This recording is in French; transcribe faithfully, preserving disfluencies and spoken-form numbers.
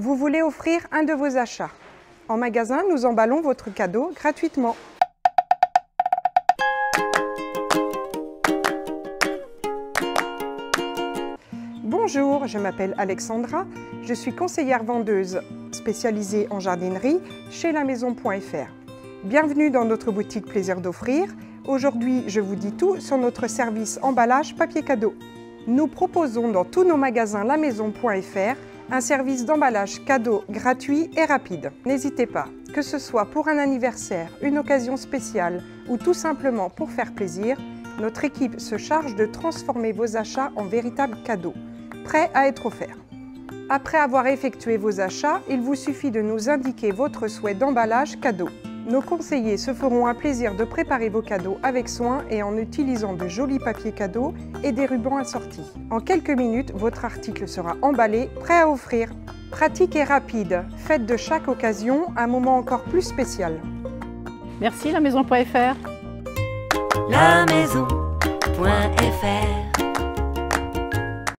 Vous voulez offrir un de vos achats. En magasin, nous emballons votre cadeau gratuitement. Bonjour, je m'appelle Alexandra, je suis conseillère vendeuse spécialisée en jardinerie chez La Maison point F R. Bienvenue dans notre boutique Plaisir d'Offrir. Aujourd'hui, je vous dis tout sur notre service emballage papier cadeau. Nous proposons dans tous nos magasins La Maison point F R un service d'emballage cadeau gratuit et rapide. N'hésitez pas, que ce soit pour un anniversaire, une occasion spéciale ou tout simplement pour faire plaisir, notre équipe se charge de transformer vos achats en véritables cadeaux, prêts à être offerts. Après avoir effectué vos achats, il vous suffit de nous indiquer votre souhait d'emballage cadeau. Nos conseillers se feront un plaisir de préparer vos cadeaux avec soin et en utilisant de jolis papiers cadeaux et des rubans assortis. En quelques minutes, votre article sera emballé, prêt à offrir. Pratique et rapide, faites de chaque occasion un moment encore plus spécial. Merci La Maison point F R. La Maison point F R